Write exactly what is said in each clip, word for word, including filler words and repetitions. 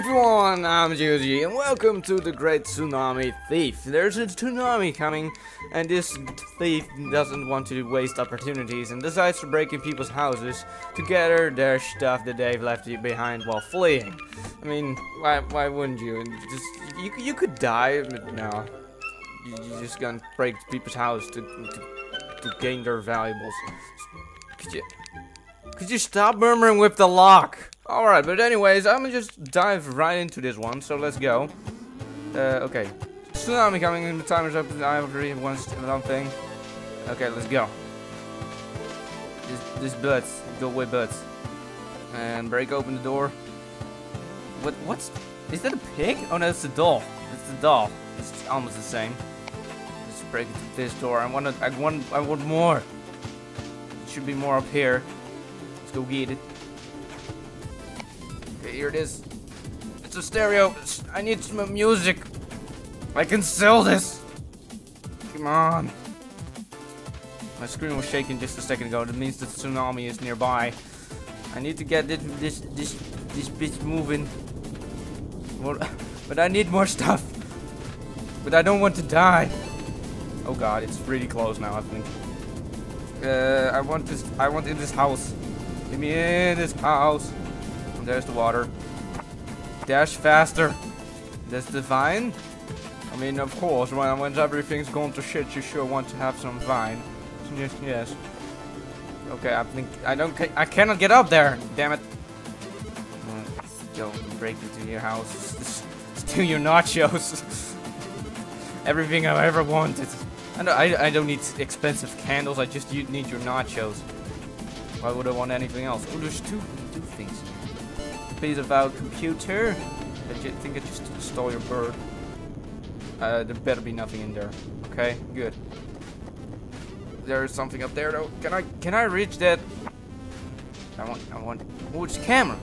Hey everyone, I'm Jeagle_g and welcome to The Great Tsunami Thief. There's a tsunami coming and this thief doesn't want to waste opportunities and decides to break in people's houses to gather their stuff that they've left behind while fleeing. I mean, why, why wouldn't you? Just you, you could die, but no. You, you just gonna break people's house to, to, to gain their valuables. Could you, could you stop murmuring with the lock? Alright, but anyways, I'm gonna just dive right into this one, so let's go. Uh, okay. Tsunami coming in, the timer's up, I already have one thing. Okay, let's go. This, this butts, go away butts. And break open the door. What, what's, is that a pig? Oh no, it's a doll. It's a doll. It's almost the same. Let's break into this door, I want to, I want, I want more. It should be more up here. Let's go get it. Here it is. It's a stereo. I need some music. I can sell this. Come on. My screen was shaking just a second ago. That means the tsunami is nearby. I need to get this this this this bitch moving. Well, but I need more stuff. But I don't want to die. Oh God, it's pretty close now. I think. Uh, I want this. I want in this house. Let me in this house. There's the water. Dash faster. That's the vine. I mean, of course, when, when everything's gone to shit, you sure want to have some vine. Yes, yes. Okay, I think I don't. I cannot get up there. Damn it. Let's go break into your house. Steal your nachos. Everything I've ever wanted. I don't, I, I don't need expensive candles. I just need your nachos. Why would I want anything else? Oh, there's two two things. Piece of our computer. I think I just stole your bird. Uh, there better be nothing in there. Okay, good. There is something up there though. Can I can I reach that? I want I want. Oh, it's a camera.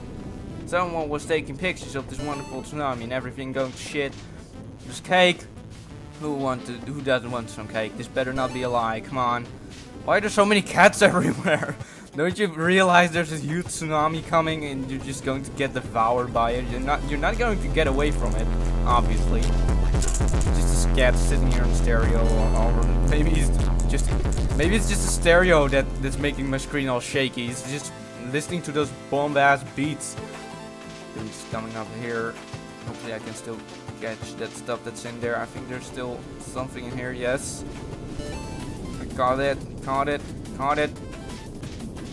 Someone was taking pictures of this wonderful tsunami and everything going to shit. There's cake. Who wanted? Who doesn't want some cake? This better not be a lie. Come on. Why are there so many cats everywhere? Don't you realize there's a huge tsunami coming and you're just going to get devoured by it? You're not you're not going to get away from it, obviously. Just this cat sitting here in stereo all over. Maybe it's just maybe it's just a stereo that, that's making my screen all shaky. It's just listening to those bomb ass beats. It's coming up here. Hopefully I can still catch that stuff that's in there. I think there's still something in here, yes. I caught it, caught it, caught it.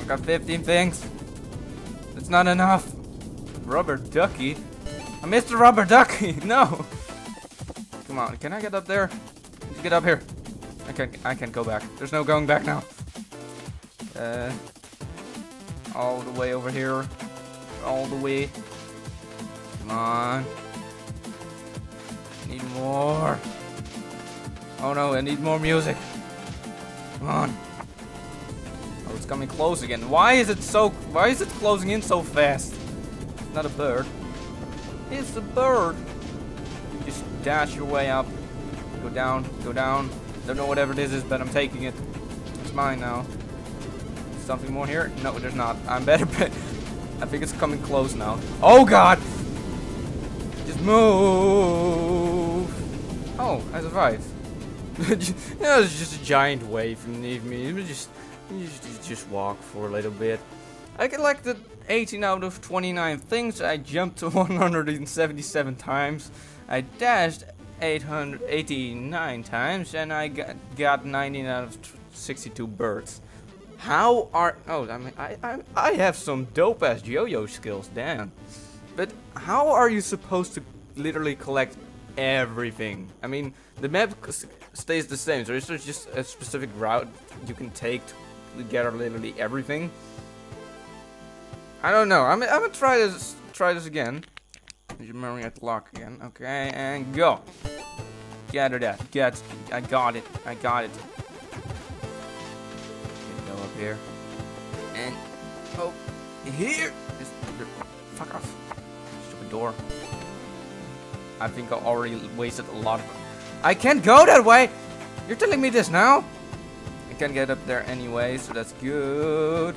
I got fifteen things. It's not enough. Rubber ducky. I missed the rubber ducky. No. Come on. Can I get up there? Let's get up here. I can't. I can't go back. There's no going back now. Uh. All the way over here. All the way. Come on. I need more. Oh no! I need more music. Come on. It's coming close again. Why is it so? Why is it closing in so fast? It's not a bird. It's a bird. You just dash your way up. Go down. Go down. Don't know whatever this is, but I'm taking it. It's mine now. Something more here? No, there's not. I'm better. I think it's coming close now. Oh God! Just move. Oh, I survived. Yeah, it's just a giant wave beneath me. It was just. You just walk for a little bit. I collected eighteen out of twenty-nine things. I jumped one hundred seventy-seven times. I dashed eight hundred eighty-nine times, and I got, got nineteen out of sixty-two birds. How are? Oh, I mean, I I, I have some dope-ass yo-yo skills, damn. But how are you supposed to literally collect everything? I mean, the map stays the same. So is there just a specific route you can take to gather literally everything? I don't know. I'm, I'm gonna try this. Try this again. You're murmuring at the lock again. Okay, and go. Gather that. Get. I got it. I got it. Go up here. And oh, here. Just, fuck off. Stupid door. I think I already wasted a lot of. I can't go that way. You're telling me this now? I can't get up there anyway, so that's good.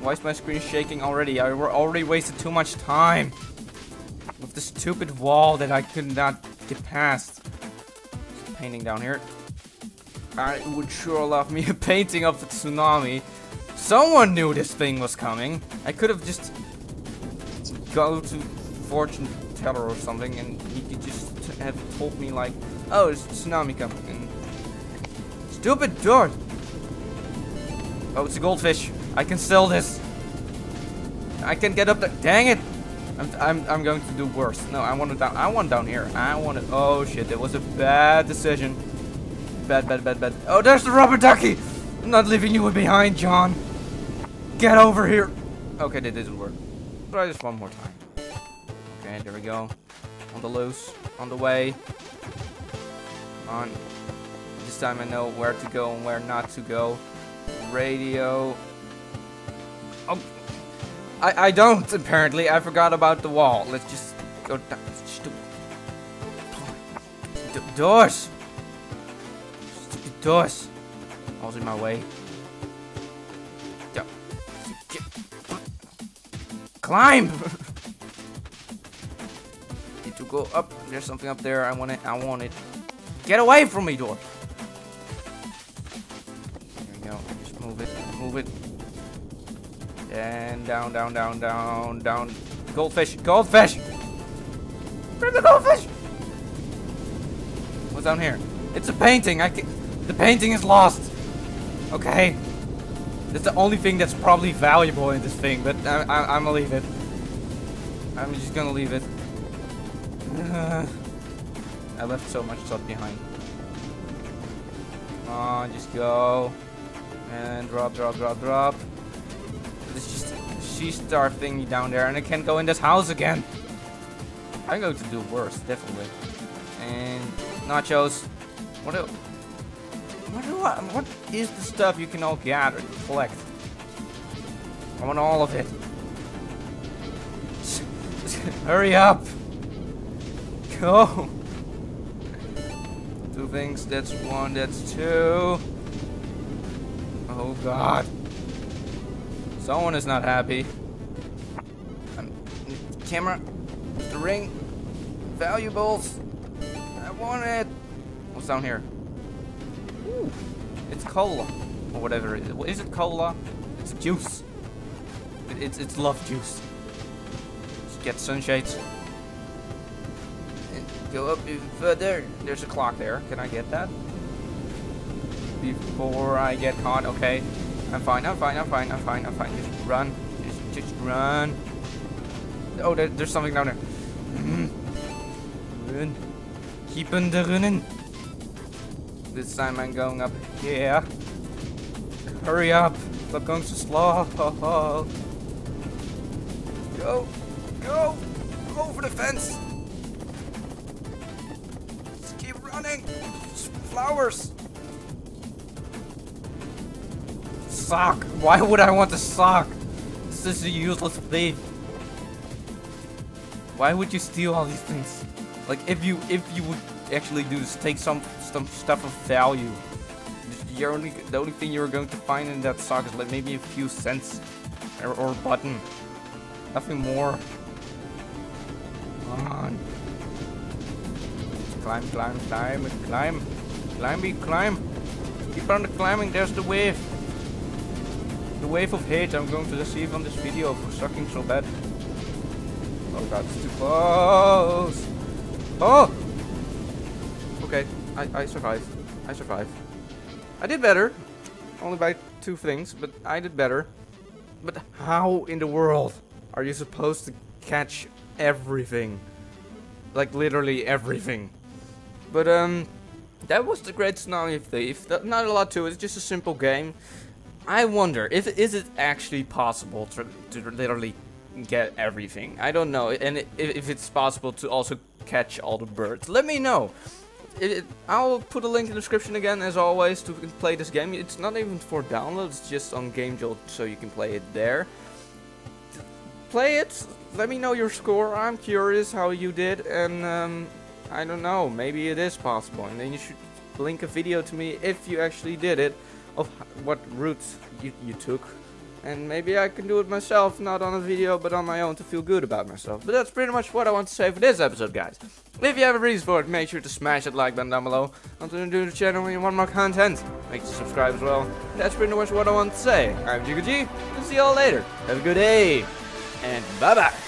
Why is my screen shaking already? I already wasted too much time. with the stupid wall that I could not get past. There's a painting down here. I would sure love me a painting of the tsunami. Someone knew this thing was coming. I could have just go to fortune teller or something, and he could just have told me like, "Oh, it's a tsunami coming." And stupid door. Oh, it's a goldfish. I can sell this. I can get up there. Dang it! I'm I'm I'm going to do worse. No, I want it down. I want down here. I want it. Oh shit! That was a bad decision. Bad, bad, bad, bad. Oh, there's the rubber ducky. I'm not leaving you behind, John. Get over here. Okay, that didn't work. Try this one more time. Okay, there we go. On the loose. On the way. On. This time I know where to go and where not to go. Radio. Oh. I, I don't, apparently. I forgot about the wall. Let's just go down. Stupid. Stupid doors. Stupid doors. All's in my way. Climb! Need to go up. There's something up there. I want it. I want it. Get away from me, door. There we go. Just move it. Move it. And down, down, down, down, down. Goldfish, goldfish! Where's the goldfish? What's down here? It's a painting. I can. The painting is lost. Okay. That's the only thing that's probably valuable in this thing, but I, I, I'm gonna leave it. I'm just gonna leave it. Uh, I left so much stuff behind. Come on, just go and drop, drop, drop, drop. It's just a she-star thingy down there, and I can't go in this house again. I'm going to do worse, definitely. And nachos. What do, what do I, what is the stuff you can all gather and collect? I want all of it. Hurry up. Go. Two things. That's one. That's two. Oh God. Someone is not happy. Um, camera, the ring, valuables. I want it. What's down here? Ooh, it's cola or whatever. It is. Is it cola? It's juice. It, it's it's love juice. Just get sunshades. And go up even further. There's a clock there. Can I get that? Before I get caught. Okay. I'm fine, I'm fine, I'm fine, I'm fine, I'm fine. Just run. Just, just run. Oh, there, there's something down there. Run. Keep on the running. This time I'm going up here. Hurry up. Stop going so slow. Go. Go. Over the fence. Just keep running. Just flowers. Sock. Why would I want a sock? This is a useless thing. Why would you steal all these things? Like if you if you would actually do is take some some stuff of value. You're only the only thing you're going to find in that sock is like maybe a few cents or, or a button. Nothing more. Come on. Climb, climb, climb, climb, climby, climb. Keep on the climbing. There's the wave. The wave of hate I'm going to receive on this video for sucking so bad. Oh God, it's too close. Oh! Okay, I, I survived. I survived. I did better. Only by two things, but I did better. But how in the world are you supposed to catch everything? Like literally everything. But um, that was The Great Tsunami Thief. Not a lot to it, it's just a simple game. I wonder if is it actually possible to, to literally get everything. I don't know, and it, if it's possible to also catch all the birds. Let me know. It, it, I'll put a link in the description again, as always, to play this game. It's not even for download; it's just on GameJolt, so you can play it there. Play it. Let me know your score. I'm curious how you did, and um, I don't know. Maybe it is possible, and then you should link a video to me if you actually did it. Of what route you, you took And maybe I can do it myself, not on a video, but on my own to feel good about myself. But that's pretty much what I want to say for this episode, guys. If you have a reason for it, make sure to smash that like button down below. Until you do the channel and you want more content, make sure to subscribe as well. That's pretty much what I want to say. I'm Jeagle_g, and see you all later. Have a good day, and bye-bye.